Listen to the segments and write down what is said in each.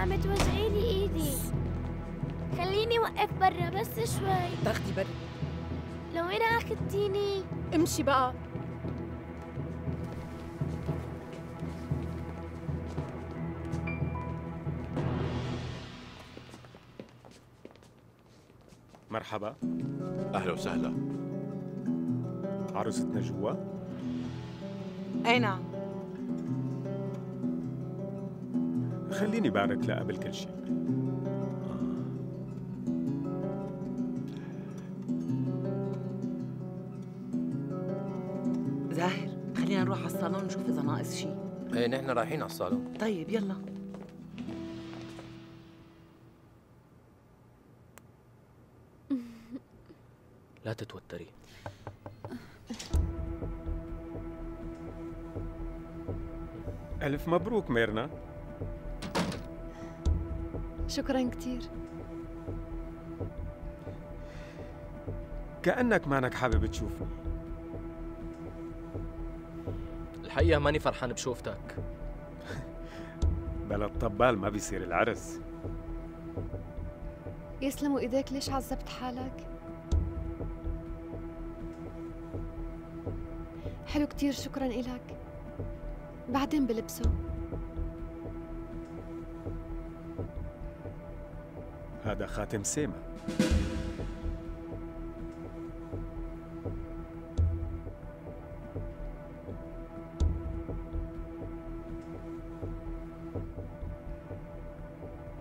عم توجعيلي ايدي. خليني وقف برا بس شوي. تاخدي برا. لو وين اخدتيني؟ امشي بقى. مرحبا. اهلا وسهلا. عروستنا جوا؟ اي نعم. خليني بارك لها قبل كل شيء. زاهر خلينا نروح على الصالون نشوف اذا ناقص شيء. ايه نحن رايحين على الصالون. طيب يلا. لا تتوتري. ألف مبروك ميرنا. شكراً كتير. كأنك مانك حابب تشوفني. الحقيقة ماني فرحان بشوفتك. بلا الطبال ما بيصير العرس. يسلموا إيديك، ليش عذبت حالك؟ حلو كتير، شكراً إلك. بعدين بلبسه. هذا خاتم سيما.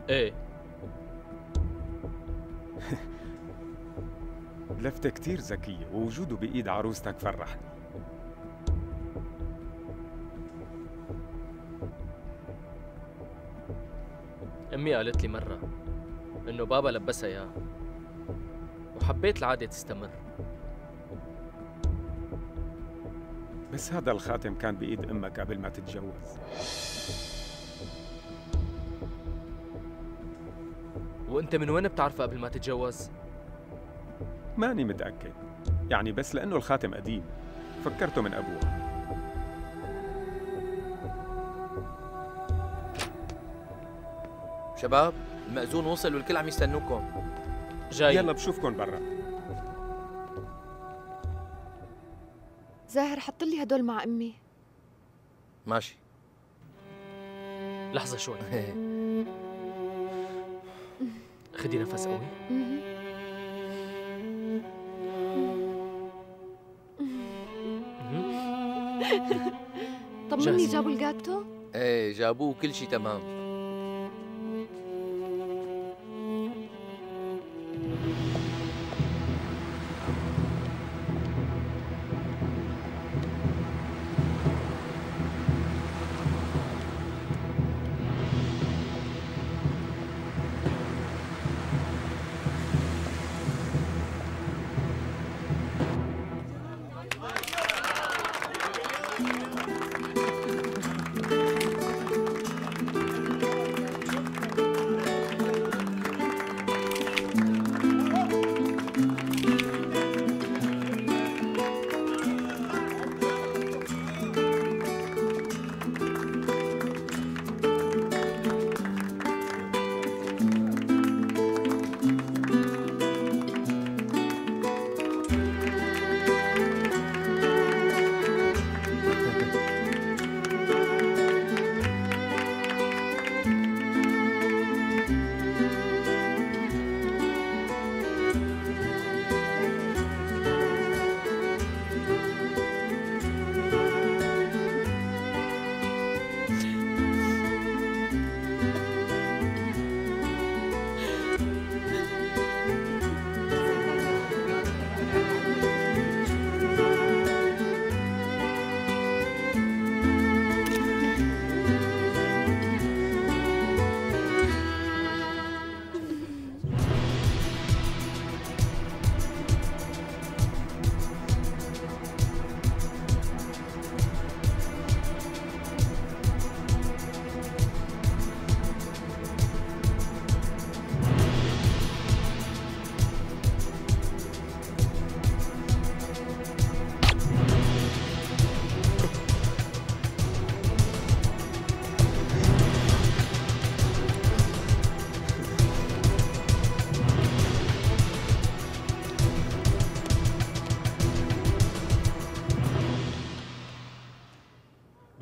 ايه لفتة كتير ذكية، ووجوده بإيد عروستك فرحني. أمي قالت لي مرة إنه بابا لبسها إياه، وحبيت العادة تستمر. بس هذا الخاتم كان بإيد أمك قبل ما تتجوز. وأنت من وين بتعرفها قبل ما تتجوز؟ ماني متأكد، يعني بس لأنه الخاتم قديم فكرته من أبوها. شباب المأذون وصل والكل عم يستنوكم. جاي. يلا بشوفكم برا. زاهر حط لي هدول مع امي. ماشي. لحظة شوي. خدي نفس قوي. طمني، جابوا الجاتو؟ ايه جابوه كل شيء تمام.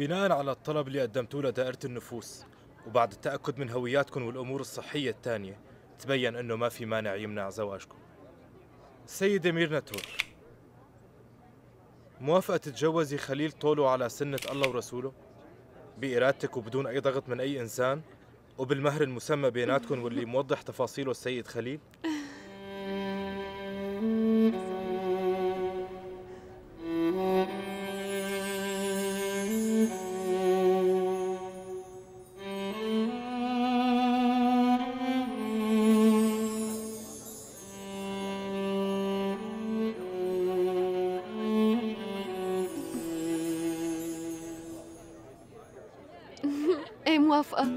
بناء على الطلب اللي قدمتوه لدائرة النفوس وبعد التأكد من هوياتكم والأمور الصحية الثانية تبين أنه ما في مانع يمنع زواجكم. سيدة ميرنا تور موافقة تتجوزي خليل طوله على سنة الله ورسوله بإرادتك وبدون أي ضغط من أي إنسان وبالمهر المسمى بيناتكم واللي موضح تفاصيله السيد خليل؟ موافقة.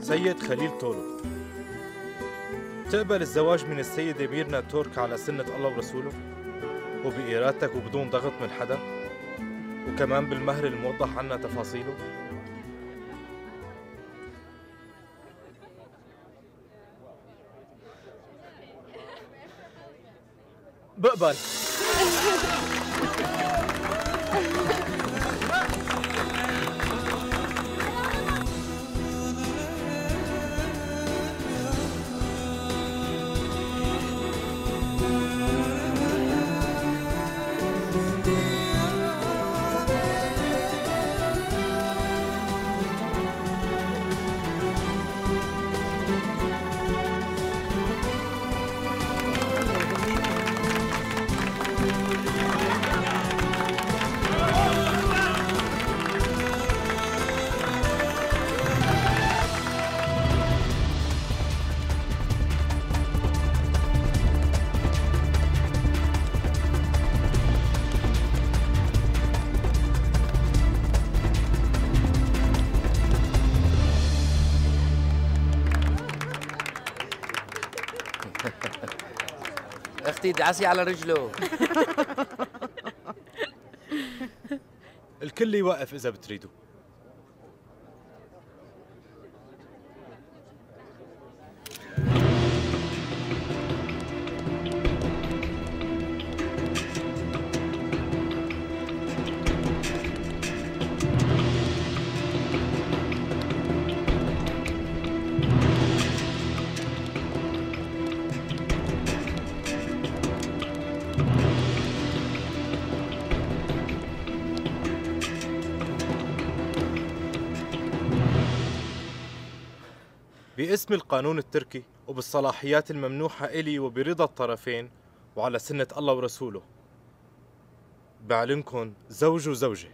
سيد خليل طولو تقبل الزواج من السيدة ميرنا تورك على سنة الله ورسوله وبإرادتك وبدون ضغط من حدا وكمان بالمهر الموضح عنا تفاصيله؟ بقبل. دعسي على رجله. الكل يوقف إذا بتريدوا. باسم القانون التركي وبالصلاحيات الممنوحة إلي وبرضا الطرفين وعلى سنة الله ورسوله بعلنكم زوج وزوجة.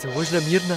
تزوجنا ميرنا؟